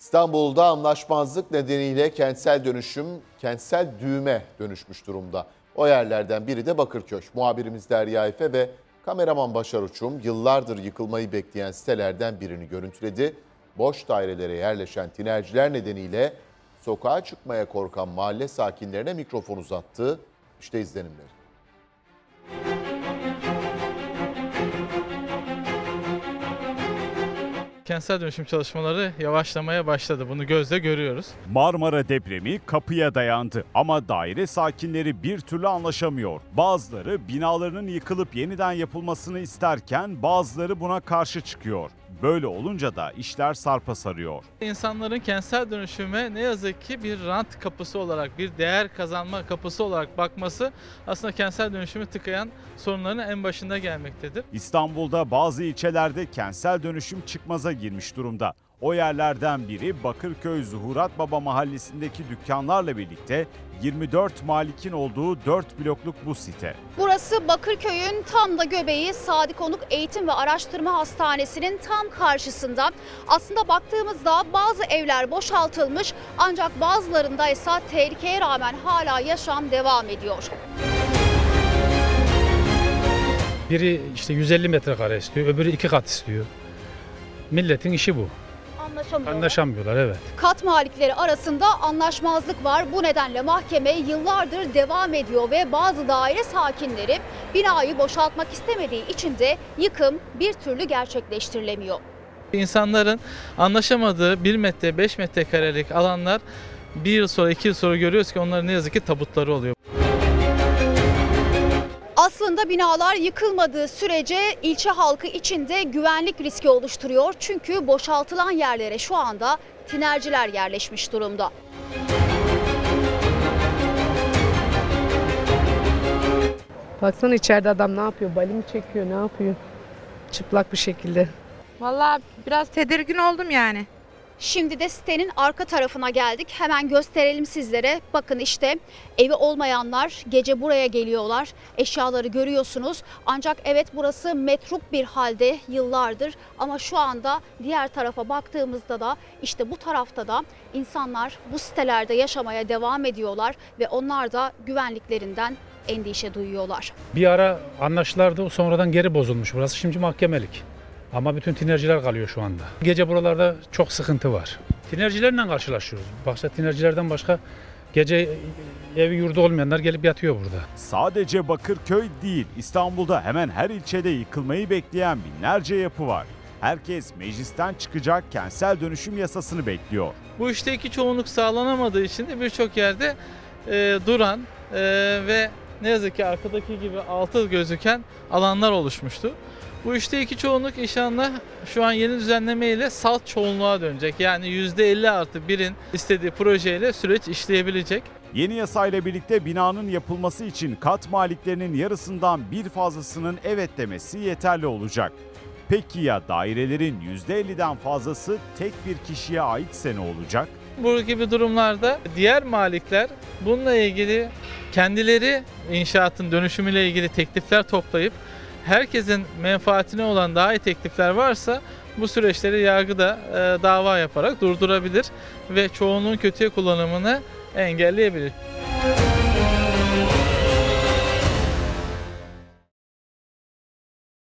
İstanbul'da anlaşmazlık nedeniyle kentsel düğüme dönüşmüş durumda. O yerlerden biri de Bakırköy. Muhabirimiz Derya Efe ve kameraman Başar Uçum yıllardır yıkılmayı bekleyen sitelerden birini görüntüledi. Boş dairelere yerleşen tinerciler nedeniyle sokağa çıkmaya korkan mahalle sakinlerine mikrofon uzattı. İşte izlenimleri. Kentsel dönüşüm çalışmaları yavaşlamaya başladı. Bunu gözle görüyoruz. Marmara depremi kapıya dayandı ama daire sakinleri bir türlü anlaşamıyor. Bazıları binalarının yıkılıp yeniden yapılmasını isterken bazıları buna karşı çıkıyor. Böyle olunca da işler sarpa sarıyor. İnsanların kentsel dönüşüme ne yazık ki bir rant kapısı olarak, bir değer kazanma kapısı olarak bakması aslında kentsel dönüşümü tıkayan sorunların en başında gelmektedir. İstanbul'da bazı ilçelerde kentsel dönüşüm çıkmaza girmiş durumda. O yerlerden biri Bakırköy Zuhurat Baba Mahallesi'ndeki dükkanlarla birlikte 24 malikin olduğu 4 blokluk bu site. Burası Bakırköy'ün tam da göbeği, Sadi Konuk Eğitim ve Araştırma Hastanesi'nin tam karşısında. Aslında baktığımızda bazı evler boşaltılmış ancak bazılarında ise tehlikeye rağmen hala yaşam devam ediyor. Biri işte 150 metrekare istiyor, öbürü 2 kat istiyor. Milletin işi bu. Anlaşamıyorlar, evet. Kat malikleri arasında anlaşmazlık var. Bu nedenle mahkeme yıllardır devam ediyor ve bazı daire sakinleri binayı boşaltmak istemediği için de yıkım bir türlü gerçekleştirilemiyor. İnsanların anlaşamadığı 1 metre 5 metrekarelik alanlar 1 yıl sonra 2 yıl sonra görüyoruz ki onların ne yazık ki tabutları oluyor. Aslında binalar yıkılmadığı sürece ilçe halkı için de güvenlik riski oluşturuyor. Çünkü boşaltılan yerlere şu anda tinerciler yerleşmiş durumda. Baksana içeride adam ne yapıyor? Bali mi çekiyor, ne yapıyor? Çıplak bir şekilde. Vallahi biraz tedirgin oldum yani. Şimdi de sitenin arka tarafına geldik. Hemen gösterelim sizlere. Bakın işte evi olmayanlar gece buraya geliyorlar. Eşyaları görüyorsunuz. Ancak evet burası metruk bir halde yıllardır. Ama şu anda diğer tarafa baktığımızda da işte bu tarafta da insanlar bu sitelerde yaşamaya devam ediyorlar. Ve onlar da güvenliklerinden endişe duyuyorlar. Bir ara anlaştılardı, sonradan geri bozulmuş burası. Şimdi mahkemelik. Ama bütün tinerciler kalıyor şu anda. Gece buralarda çok sıkıntı var. Tinercilerle karşılaşıyoruz. Başka tinercilerden başka gece evi yurdu olmayanlar gelip yatıyor burada. Sadece Bakırköy değil, İstanbul'da hemen her ilçede yıkılmayı bekleyen binlerce yapı var. Herkes meclisten çıkacak kentsel dönüşüm yasasını bekliyor. Bu işteki çoğunluk sağlanamadığı için de birçok yerde duran ve ne yazık ki arkadaki gibi altı gözüken alanlar oluşmuştu. Bu işteki çoğunluk inşallah şu an yeni düzenlemeyle salt çoğunluğa dönecek. Yani %50+1'in istediği projeyle süreç işleyebilecek. Yeni yasayla birlikte binanın yapılması için kat maliklerinin yarısından bir fazlasının evet demesi yeterli olacak. Peki ya dairelerin %50'den fazlası tek bir kişiye aitse ne olacak? Bu gibi durumlarda diğer malikler bununla ilgili kendileri inşaatın dönüşümüyle ilgili teklifler toplayıp herkesin menfaatine olan daha iyi teklifler varsa bu süreçleri yargıda dava yaparak durdurabilir ve çoğunluğun kötüye kullanımını engelleyebilir.